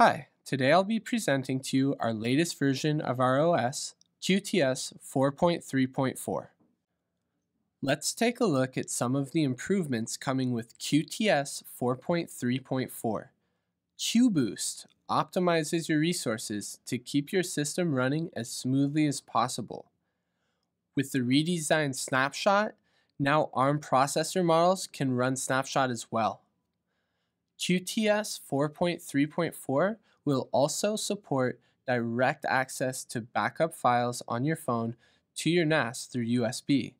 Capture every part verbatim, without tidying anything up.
Hi, today I'll be presenting to you our latest version of our O S, Q T S four point three point four. Let's take a look at some of the improvements coming with Q T S four point three point four. QBoost optimizes your resources to keep your system running as smoothly as possible. With the redesigned snapshot, now ARM processor models can run snapshot as well. Q T S four point three point four will also support direct access to backup files on your phone to your N A S through U S B.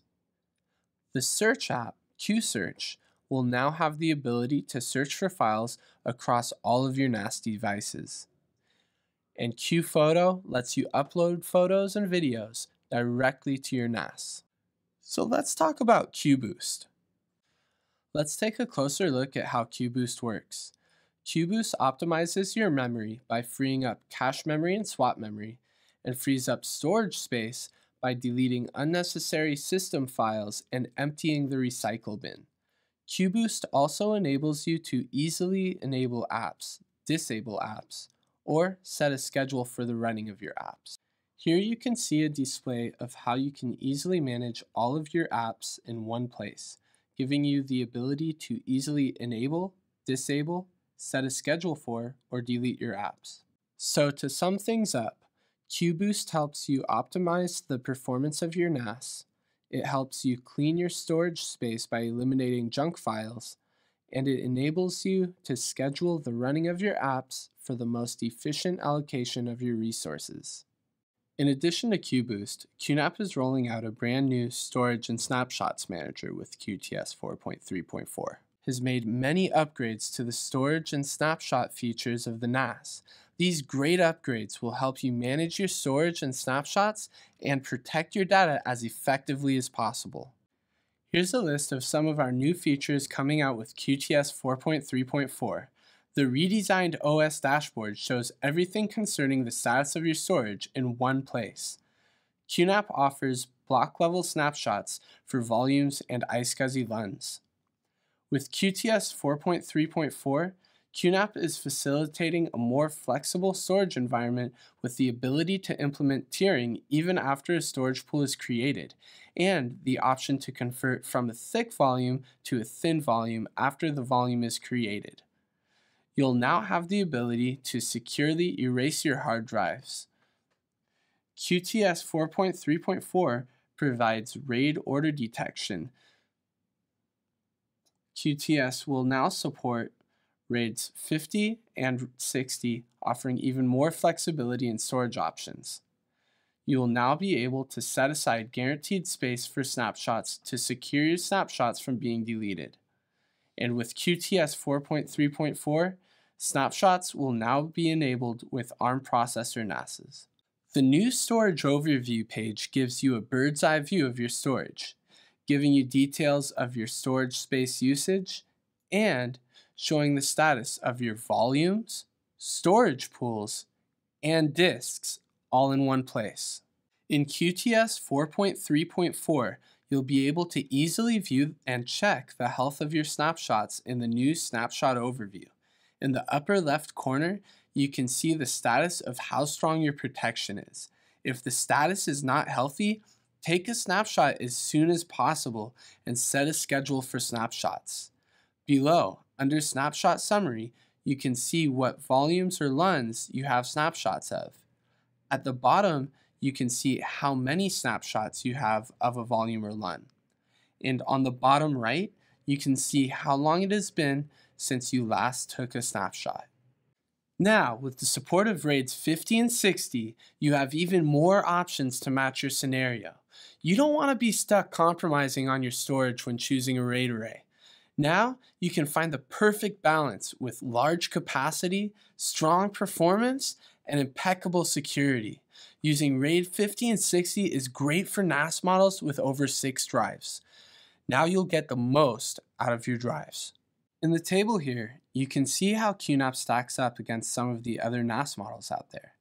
The search app, QSearch, will now have the ability to search for files across all of your N A S devices. And QPhoto lets you upload photos and videos directly to your N A S. So let's talk about QBoost. Let's take a closer look at how QBoost works. QBoost optimizes your memory by freeing up cache memory and swap memory, and frees up storage space by deleting unnecessary system files and emptying the recycle bin. QBoost also enables you to easily enable apps, disable apps, or set a schedule for the running of your apps. Here you can see a display of how you can easily manage all of your apps in one place, giving you the ability to easily enable, disable, set a schedule for, or delete your apps. So to sum things up, QBoost helps you optimize the performance of your N A S, it helps you clean your storage space by eliminating junk files, and it enables you to schedule the running of your apps for the most efficient allocation of your resources. In addition to QBoost, QNAP is rolling out a brand new storage and snapshots manager with Q T S four point three point four. It has made many upgrades to the storage and snapshot features of the N A S. These great upgrades will help you manage your storage and snapshots and protect your data as effectively as possible. Here's a list of some of our new features coming out with Q T S four point three point four. The redesigned O S dashboard shows everything concerning the status of your storage in one place. QNAP offers block-level snapshots for volumes and iSCSI LUNs. With Q T S four point three point four, QNAP is facilitating a more flexible storage environment with the ability to implement tiering even after a storage pool is created, and the option to convert from a thick volume to a thin volume after the volume is created. You'll now have the ability to securely erase your hard drives. Q T S four point three point four provides RAID order detection. Q T S will now support RAIDs fifty and sixty, offering even more flexibility in storage options. You will now be able to set aside guaranteed space for snapshots to secure your snapshots from being deleted. And with Q T S four point three point four, snapshots will now be enabled with ARM processor N A Ses. The new storage overview page gives you a bird's eye view of your storage, giving you details of your storage space usage and showing the status of your volumes, storage pools, and disks all in one place. In Q T S four point three point four, you'll be able to easily view and check the health of your snapshots in the new snapshot overview. In the upper left corner, you can see the status of how strong your protection is. If the status is not healthy, take a snapshot as soon as possible and set a schedule for snapshots. Below, under Snapshot Summary, you can see what volumes or LUNs you have snapshots of. At the bottom, you can see how many snapshots you have of a volume or LUN. And on the bottom right, you can see how long it has been since you last took a snapshot. Now, with the support of RAIDs fifty and sixty, you have even more options to match your scenario. You don't want to be stuck compromising on your storage when choosing a RAID array. Now, you can find the perfect balance with large capacity, strong performance, and impeccable security. Using RAID fifty and sixty is great for N A S models with over six drives. Now you'll get the most out of your drives. In the table here, you can see how QNAP stacks up against some of the other N A S models out there.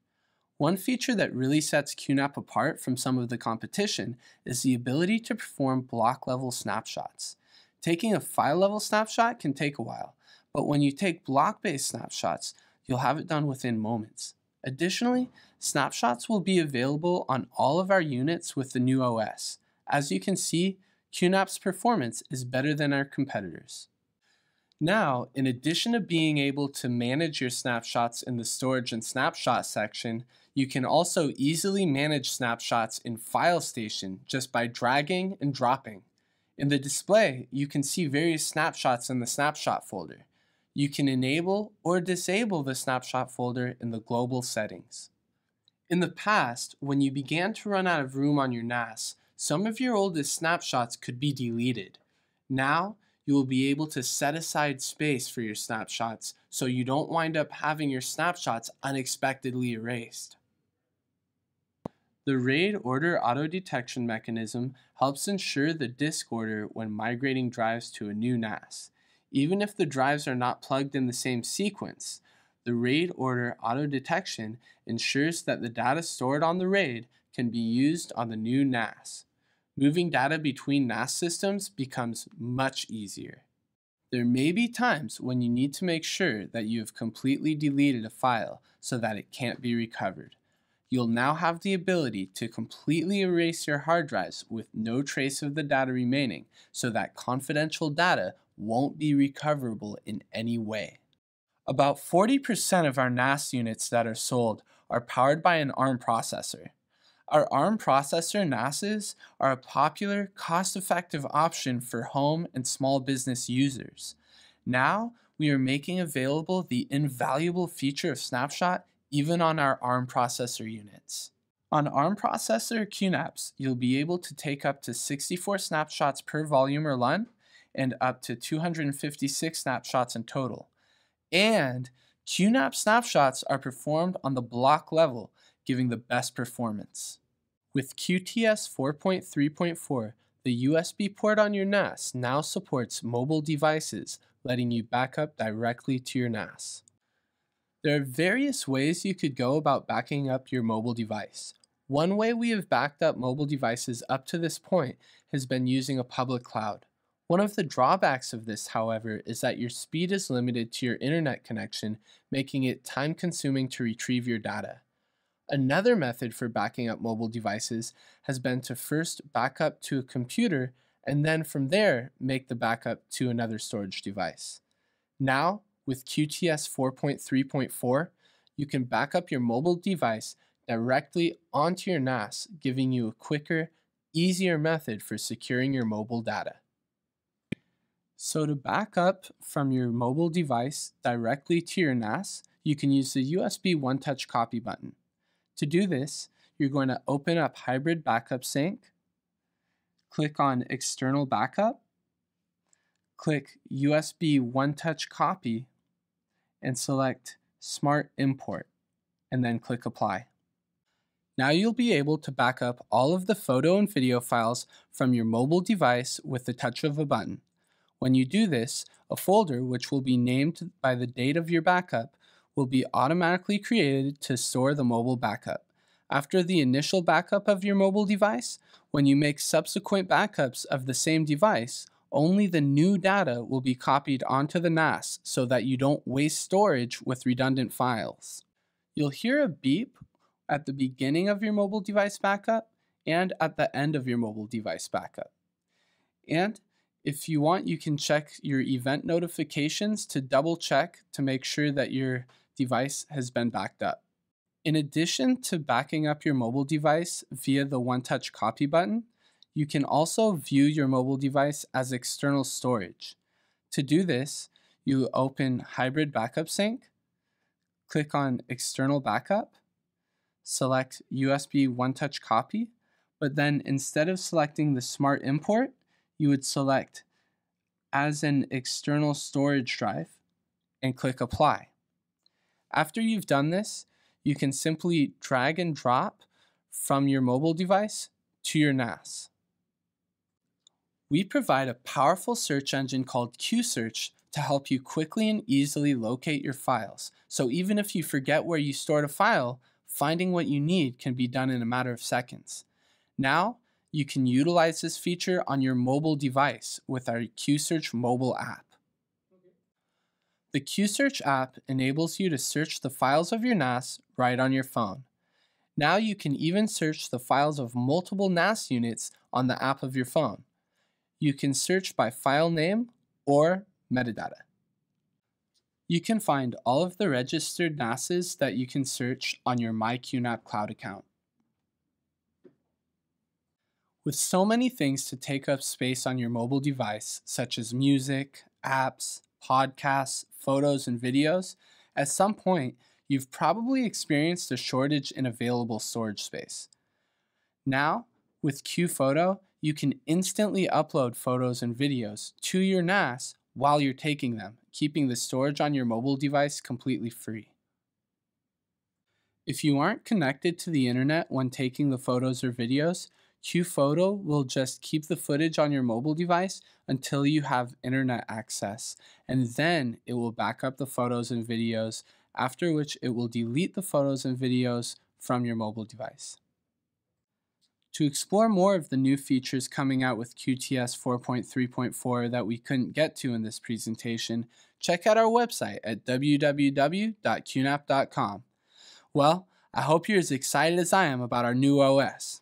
One feature that really sets QNAP apart from some of the competition is the ability to perform block-level snapshots. Taking a file-level snapshot can take a while, but when you take block-based snapshots, you'll have it done within moments. Additionally, snapshots will be available on all of our units with the new O S. As you can see, QNAP's performance is better than our competitors. Now, in addition to being able to manage your snapshots in the Storage and Snapshot section, you can also easily manage snapshots in File Station just by dragging and dropping. In the display, you can see various snapshots in the Snapshot folder. You can enable or disable the Snapshot folder in the global settings. In the past, when you began to run out of room on your N A S, some of your oldest snapshots could be deleted. Now, you will be able to set aside space for your snapshots so you don't wind up having your snapshots unexpectedly erased. The RAID order auto-detection mechanism helps ensure the disk order when migrating drives to a new N A S. Even if the drives are not plugged in the same sequence, the RAID order auto-detection ensures that the data stored on the RAID can be used on the new N A S. Moving data between N A S systems becomes much easier. There may be times when you need to make sure that you have completely deleted a file so that it can't be recovered. You'll now have the ability to completely erase your hard drives with no trace of the data remaining so that confidential data won't be recoverable in any way. About forty percent of our N A S units that are sold are powered by an ARM processor. Our ARM processor N A Ses are a popular, cost-effective option for home and small business users. Now, we are making available the invaluable feature of Snapshot even on our ARM processor units. On ARM processor QNAPs, you'll be able to take up to sixty-four snapshots per volume or LUN and up to two hundred fifty-six snapshots in total. And QNAP snapshots are performed on the block level, giving the best performance. With Q T S four point three point four, the U S B port on your N A S now supports mobile devices, letting you back up directly to your N A S. There are various ways you could go about backing up your mobile device. One way we have backed up mobile devices up to this point has been using a public cloud. One of the drawbacks of this, however, is that your speed is limited to your internet connection, making it time-consuming to retrieve your data. Another method for backing up mobile devices has been to first back up to a computer and then from there make the backup to another storage device. Now, with Q T S four point three point four, you can back up your mobile device directly onto your N A S, giving you a quicker, easier method for securing your mobile data. So to back up from your mobile device directly to your N A S, you can use the U S B One-Touch Copy button. To do this, you're going to open up Hybrid Backup Sync, click on External Backup, click U S B One-Touch Copy, and select Smart Import, and then click Apply. Now you'll be able to back up all of the photo and video files from your mobile device with the touch of a button. When you do this, a folder, which will be named by the date of your backup, will be automatically created to store the mobile backup. After the initial backup of your mobile device, when you make subsequent backups of the same device, only the new data will be copied onto the N A S so that you don't waste storage with redundant files. You'll hear a beep at the beginning of your mobile device backup and at the end of your mobile device backup. And if you want, you can check your event notifications to double check to make sure that your device has been backed up. In addition to backing up your mobile device via the One-Touch Copy button, you can also view your mobile device as external storage. To do this, you open Hybrid Backup Sync, click on External Backup, select U S B One-Touch Copy, but then instead of selecting the Smart Import, you would select As an External Storage Drive and click Apply. After you've done this, you can simply drag and drop from your mobile device to your N A S. We provide a powerful search engine called QSearch to help you quickly and easily locate your files. So even if you forget where you stored a file, finding what you need can be done in a matter of seconds. Now, you can utilize this feature on your mobile device with our QSearch mobile app. The QSearch app enables you to search the files of your N A S right on your phone. Now you can even search the files of multiple N A S units on the app of your phone. You can search by file name or metadata. You can find all of the registered N A Ses that you can search on your MyQNAP Cloud account. With so many things to take up space on your mobile device, such as music, apps, podcasts, photos, and videos, at some point, you've probably experienced a shortage in available storage space. Now, with QPhoto, you can instantly upload photos and videos to your N A S while you're taking them, keeping the storage on your mobile device completely free. If you aren't connected to the internet when taking the photos or videos, QPhoto will just keep the footage on your mobile device until you have internet access, and then it will back up the photos and videos, after which it will delete the photos and videos from your mobile device. To explore more of the new features coming out with Q T S four point three point four that we couldn't get to in this presentation, check out our website at w w w dot Q nap dot com. Well, I hope you're as excited as I am about our new O S.